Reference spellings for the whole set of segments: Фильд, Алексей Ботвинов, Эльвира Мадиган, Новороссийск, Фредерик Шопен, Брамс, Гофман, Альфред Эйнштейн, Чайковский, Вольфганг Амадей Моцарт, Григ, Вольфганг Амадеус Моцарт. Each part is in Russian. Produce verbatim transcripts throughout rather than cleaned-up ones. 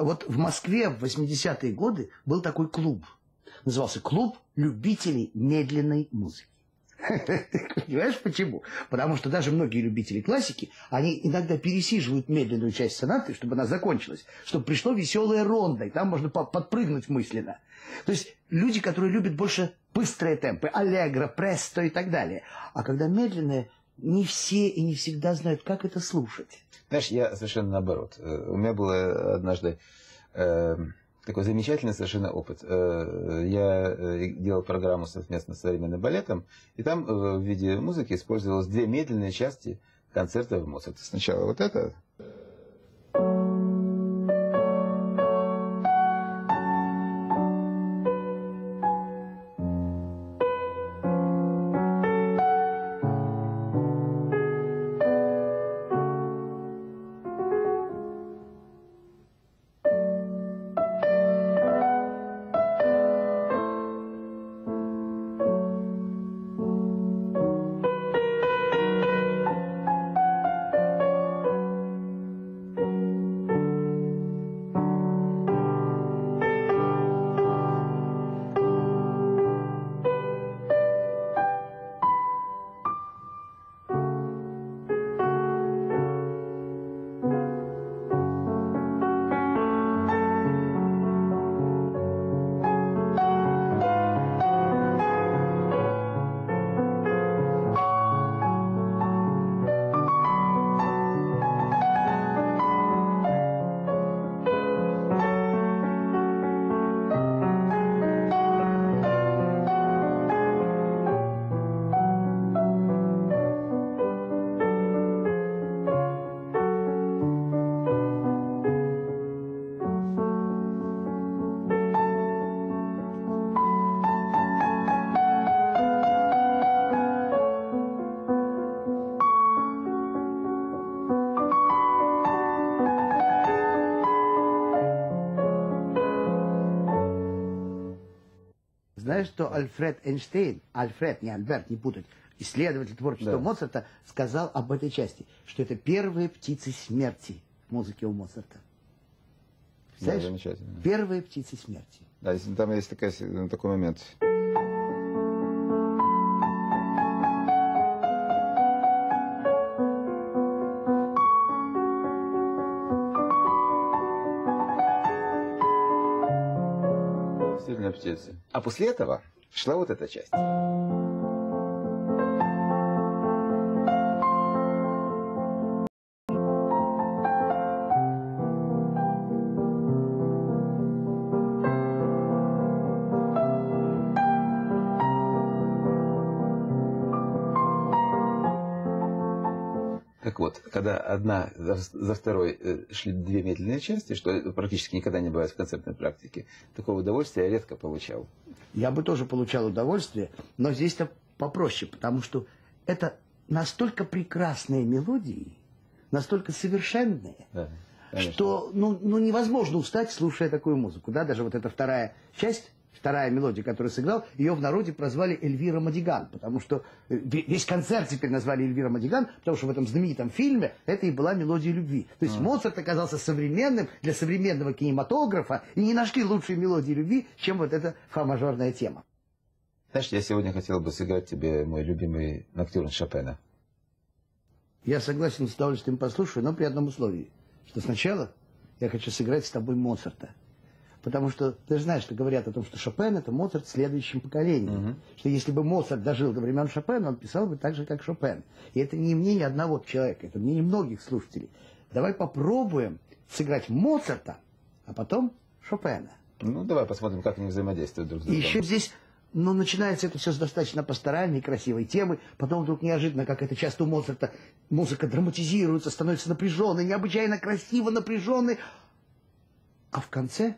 Вот в Москве в восьмидесятые годы был такой клуб. Назывался «Клуб любителей медленной музыки». Понимаешь, почему? Потому что даже многие любители классики, они иногда пересиживают медленную часть сонаты, чтобы она закончилась, чтобы пришло веселое рондо, и там можно подпрыгнуть мысленно. То есть люди, которые любят больше быстрые темпы, аллегро, престо и так далее. А когда медленное, не все и не всегда знают, как это слушать. Знаешь, я совершенно наоборот. У меня было однажды... Э Такой замечательный совершенно опыт. Я делал программу совместно с современным балетом, и там в виде музыки использовалось две медленные части концерта в Моцарте. Сначала вот это. Знаешь, что Альфред Эйнштейн, Альфред, не Альберт, не путать, исследователь творчества, да, Моцарта, сказал об этой части, что это первые птицы смерти в музыке у Моцарта. Знаешь, да, замечательно. Первые птицы смерти. Да, там есть такая, такой момент. Птицы. А после этого шла вот эта часть. Так вот, когда одна за второй шли две медленные части, что практически никогда не бывает в концертной практике, такого удовольствия я редко получал. Я бы тоже получал удовольствие, но здесь-то попроще, потому что это настолько прекрасные мелодии, настолько совершенные, да, что ну, ну, невозможно устать, слушая такую музыку. Да? Даже вот эта вторая часть... Вторая мелодия, которую сыграл, ее в народе прозвали Эльвира Мадиган, потому что весь концерт теперь назвали Эльвира Мадиган, потому что в этом знаменитом фильме это и была мелодия любви. То есть а. Моцарт оказался современным для современного кинематографа, и не нашли лучшей мелодии любви, чем вот эта фа-мажорная тема. Знаешь, я сегодня хотел бы сыграть тебе мой любимый ноктюрн Шопена. Я согласен, с удовольствием послушаю, но при одном условии, что сначала я хочу сыграть с тобой Моцарта. Потому что, ты же знаешь, что говорят о том, что Шопен – это Моцарт в следующем поколении. Uh-huh. Что если бы Моцарт дожил до времен Шопена, он писал бы так же, как Шопен. И это не мнение одного человека, это мнение многих слушателей. Давай попробуем сыграть Моцарта, а потом Шопена. Ну, давай посмотрим, как они взаимодействуют друг с другом. И еще здесь, ну, начинается это все с достаточно пасторальной, красивой темы. Потом вдруг неожиданно, как это часто у Моцарта, музыка драматизируется, становится напряженной, необычайно красиво напряженной. А в конце...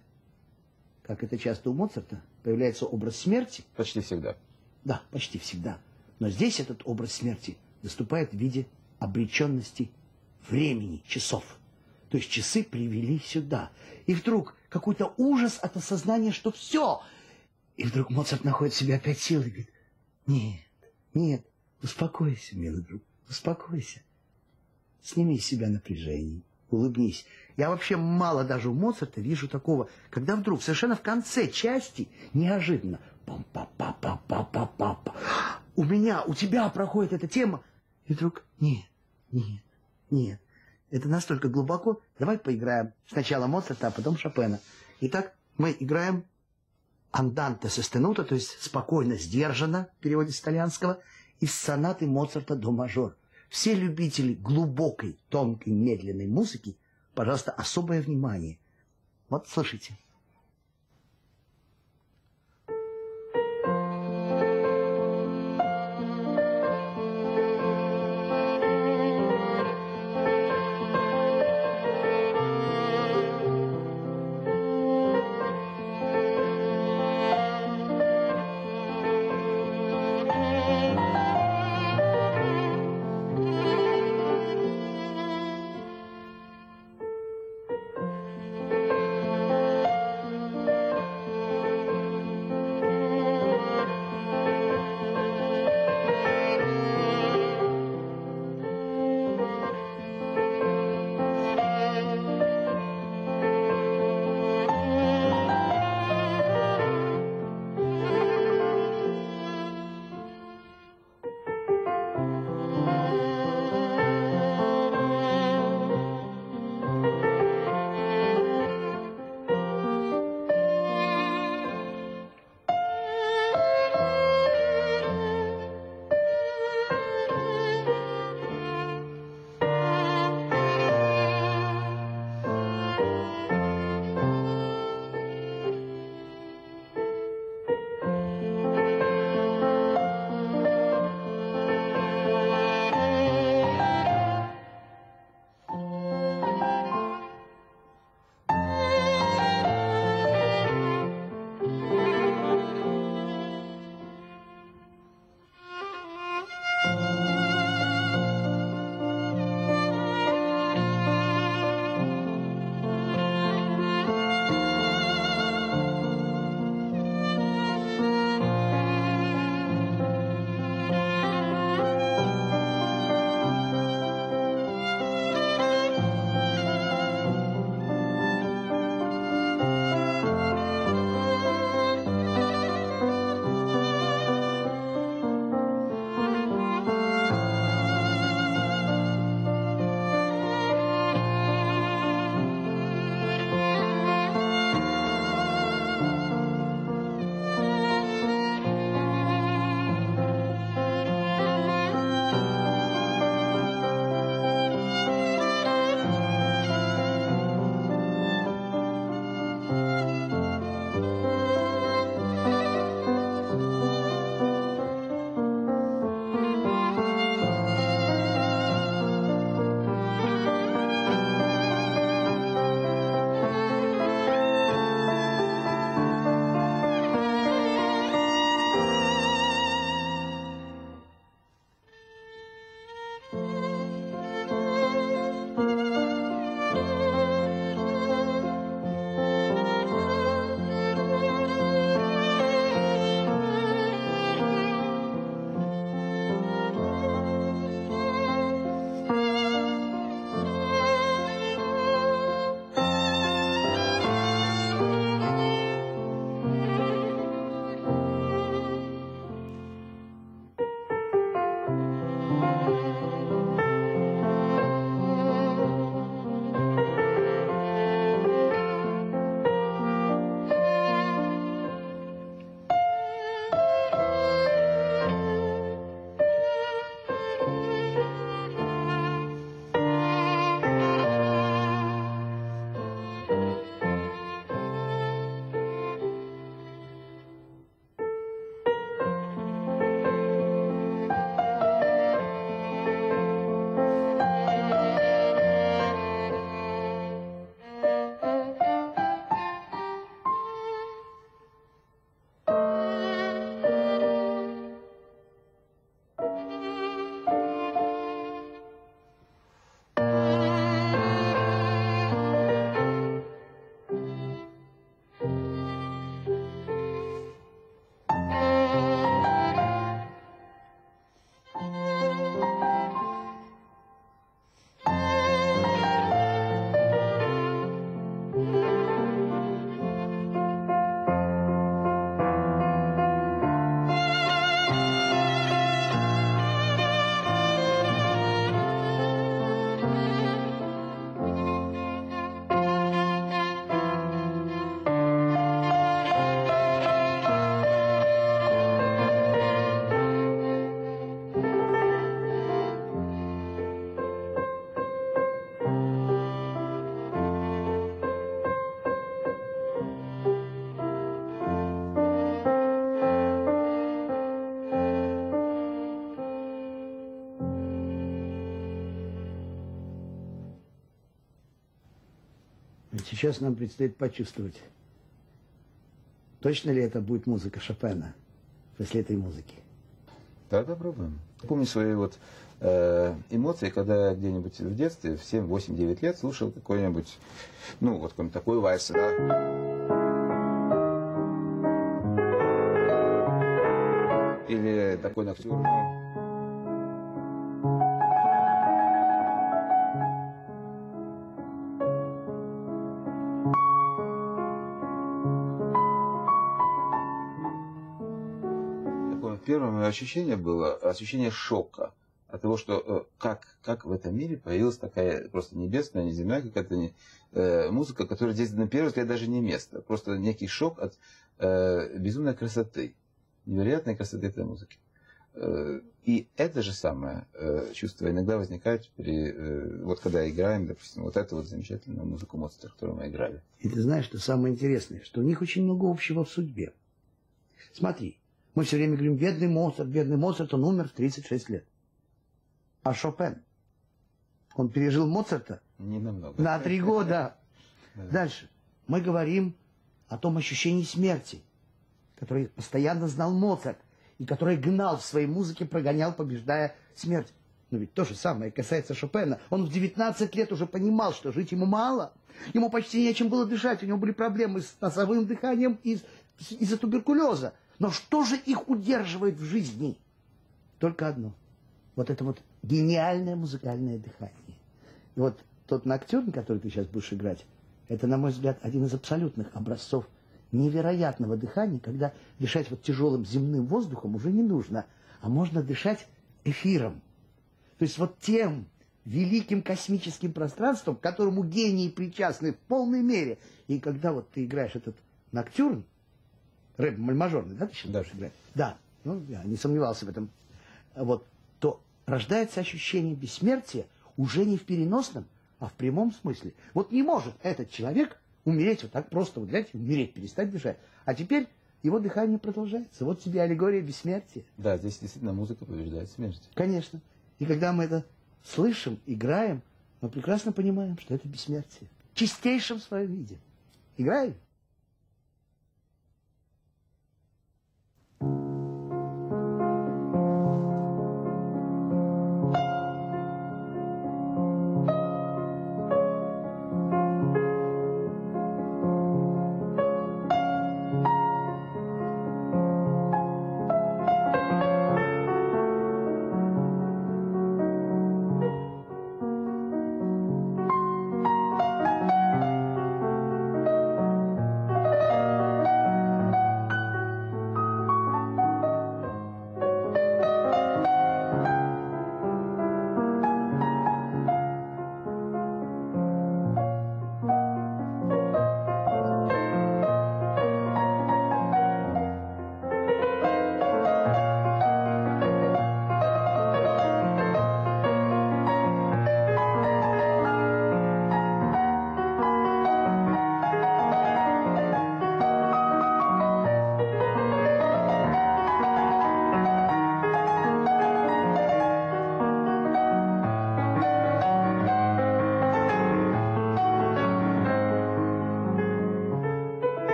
Как это часто у Моцарта, появляется образ смерти. Почти всегда. Да, почти всегда. Но здесь этот образ смерти наступает в виде обреченности времени, часов. То есть часы привели сюда. И вдруг какой-то ужас от осознания, что все. И вдруг Моцарт находит в себе опять силы и говорит: нет, нет, успокойся, милый друг, успокойся. Сними с себя напряжение, улыбнись. Я вообще мало даже у Моцарта вижу такого, когда вдруг совершенно в конце части неожиданно пам-па-па-па-па-па-па. У меня, у тебя проходит эта тема, и вдруг нет, нет, нет. Это настолько глубоко. Давай поиграем. Сначала Моцарта, а потом Шопена. Итак, мы играем анданте состенуто, то есть спокойно, сдержанно, в переводе с итальянского, из сонаты Моцарта до мажор. Все любители глубокой, тонкой, медленной музыки, пожалуйста, особое внимание. Вот, слушайте. Сейчас нам предстоит почувствовать, точно ли это будет музыка Шопена после этой музыки. Да, попробуем. Помню свои вот э, эмоции, когда где-нибудь в детстве, в семь-восемь-девять лет, слушал какой-нибудь, ну, вот какой-нибудь такой вальс, да? Или такой ноктюрный. Первое мое ощущение было ощущение шока от того, что как, как в этом мире появилась такая просто небесная, неземная какая-то не, э, музыка, которая здесь на первый взгляд даже не место. Просто некий шок от э, безумной красоты, невероятной красоты этой музыки. Э, и это же самое э, чувство иногда возникает, при, э, вот когда играем, допустим, вот эту вот замечательную музыку Моцарта, которую мы играли. И ты знаешь, что самое интересное, что у них очень много общего в судьбе. Смотри. Мы все время говорим, бедный Моцарт, бедный Моцарт, он умер в тридцать шесть лет. А Шопен, он пережил Моцарта не намного. На три года. Дальше. Мы говорим о том ощущении смерти, которое постоянно знал Моцарт, и которое гнал в своей музыке, прогонял, побеждая смерть. Но ведь то же самое касается Шопена. Он в девятнадцать лет уже понимал, что жить ему мало. Ему почти нечем было дышать, у него были проблемы с носовым дыханием из-за туберкулеза. Но что же их удерживает в жизни? Только одно. Вот это вот гениальное музыкальное дыхание. И вот тот ноктюрн, который ты сейчас будешь играть, это, на мой взгляд, один из абсолютных образцов невероятного дыхания, когда дышать вот тяжелым земным воздухом уже не нужно, а можно дышать эфиром. То есть вот тем великим космическим пространством, к которому гении причастны в полной мере. И когда вот ты играешь этот ноктюрн, рэп мажорный, да, ты сейчас будешь играть? Да. Ну, я не сомневался в этом. Вот. То рождается ощущение бессмертия уже не в переносном, а в прямом смысле. Вот не может этот человек умереть вот так просто, вот, знаете, умереть, перестать дышать. А теперь его дыхание продолжается. Вот тебе аллегория бессмертия. Да, здесь действительно музыка побеждает смерть. Конечно. И когда мы это слышим, играем, мы прекрасно понимаем, что это бессмертие. В чистейшем своем виде. Играем?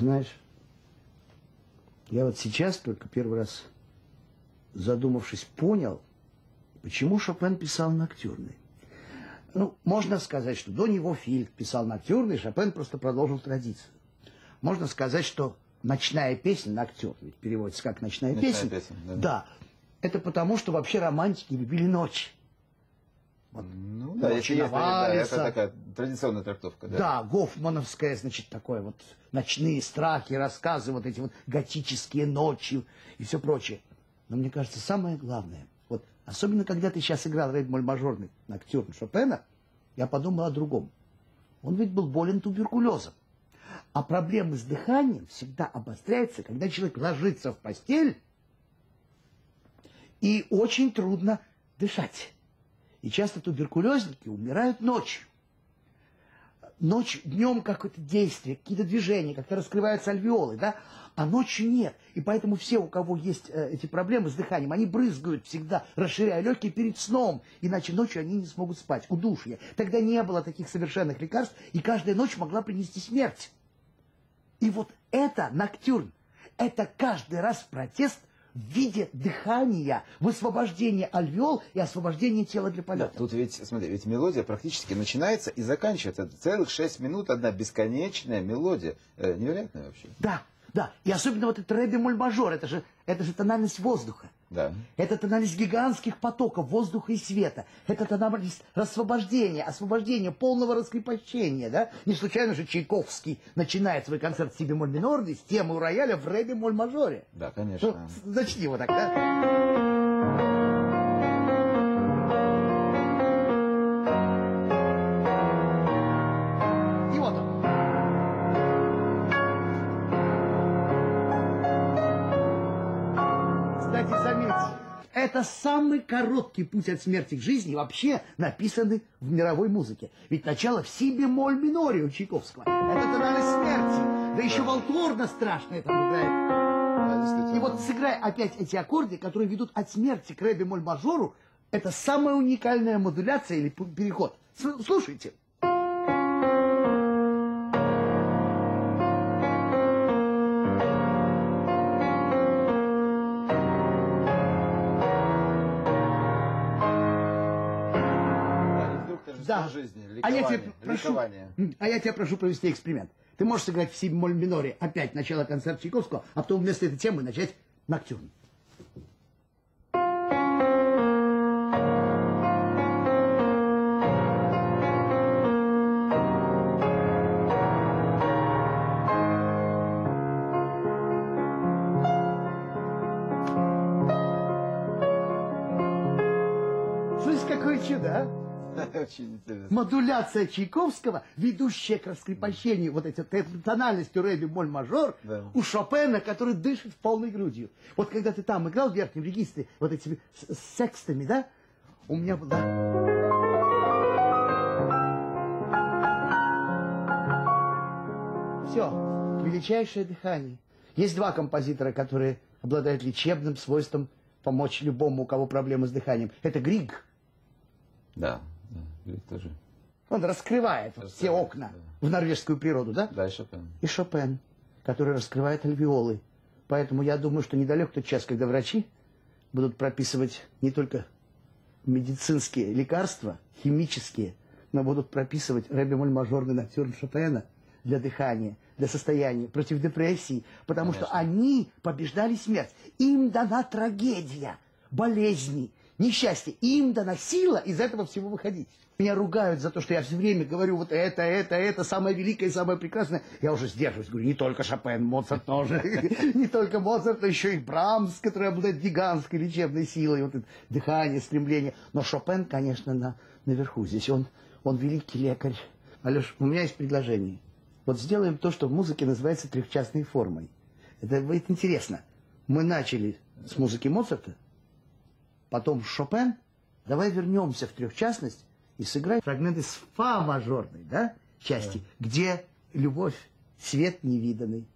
Знаешь, я вот сейчас только первый раз, задумавшись, понял, почему Шопен писал ноктюрны. Ну, можно сказать, что до него Фильд писал ноктюрны, и Шопен просто продолжил традицию. Можно сказать, что ночная песня, ноктюрн, переводится как ночная, ночная песня. песня да. да. Это потому, что вообще романтики любили ночь. Вот, ну, да, если есть, да, это такая традиционная трактовка. Да, да, гофмановская, значит, такое вот ночные страхи, рассказы, вот эти вот готические ночи и все прочее. Но мне кажется, самое главное, вот особенно когда ты сейчас играл ре-моль мажорный ноктюрн Шопена, я подумал о другом. Он ведь был болен туберкулезом. А проблемы с дыханием всегда обостряются, когда человек ложится в постель и очень трудно дышать. И часто туберкулезники умирают ночью. Ночью, днем какое-то действие, какие-то движения, как-то раскрываются альвеолы, да? А ночью нет. И поэтому все, у кого есть э, эти проблемы с дыханием, они брызгают всегда, расширяя легкие перед сном. Иначе ночью они не смогут спать. Удушье. Тогда не было таких совершенных лекарств, и каждая ночь могла принести смерть. И вот это ноктюрн. Это каждый раз протест в виде дыхания, высвобождения альвеол и освобождения тела для полета. Да, тут ведь, смотри, ведь мелодия практически начинается и заканчивается. Это целых шесть минут одна бесконечная мелодия. Э, невероятная вообще. Да, да. И особенно вот этот ре-бемоль-мажор, это же, это же тональность воздуха. Да. Это тональность гигантских потоков воздуха и света. Это тональность освобождения, освобождения, полного раскрепощения. Да? Не случайно же Чайковский начинает свой концерт си бемоль минорный с темы у рояля в ре бемоль мажоре. Да, конечно. Ну, начни его так, да? Это самый короткий путь от смерти к жизни вообще написанный в мировой музыке. Ведь начало в си бемоль миноре у Чайковского. Это тональность смерти. Да еще Валторна страшная там играет. И вот сыграй опять эти аккорды, которые ведут от смерти к ре бемоль мажору, это самая уникальная модуляция или переход. Слушайте. Да. Жизни, ликование, а, я тебя прошу, а я тебя прошу провести эксперимент. Ты можешь сыграть в си бемоль миноре опять начало концерта Чайковского, а потом вместо этой темы начать ноктюрн. Слышь, какое чудо, а? Модуляция Чайковского, ведущая к раскрепощению, да. Вот эти тональности ре бемоль мажор, да. У Шопена, который дышит в полной грудью. Вот когда ты там играл в верхнем регистре, вот этими с, с секстами, да, у меня было... Да. Все, величайшее дыхание. Есть два композитора, которые обладают лечебным свойством помочь любому, у кого проблемы с дыханием. Это Григ. Да. Тоже. Он раскрывает, раскрывает все окна, да, в норвежскую природу, да? Да, и Шопен. И Шопен, который раскрывает альвеолы. Поэтому я думаю, что недалек тот час, когда врачи будут прописывать не только медицинские лекарства, химические, но будут прописывать ре бемоль мажорный ноктюрн Шопена для дыхания, для состояния, против депрессии, потому, конечно, что они побеждали смерть. Им дана трагедия, болезни, несчастье. И им дана сила из этого всего выходить. Меня ругают за то, что я все время говорю вот это, это, это, самое великое и самое прекрасное. Я уже сдерживаюсь, говорю, не только Шопен, Моцарт тоже. Не только Моцарт, но еще и Брамс, который обладает гигантской лечебной силой. Вот дыхание, стремление. Но Шопен, конечно, наверху здесь. Он великий лекарь. Алеш, у меня есть предложение. Вот сделаем то, что в музыке называется трехчастной формой. Это будет интересно. Мы начали с музыки Моцарта. Потом Шопен, давай вернемся в трехчастность и сыграем фрагменты с фа мажорной, да, части, да, где любовь, свет невиданный.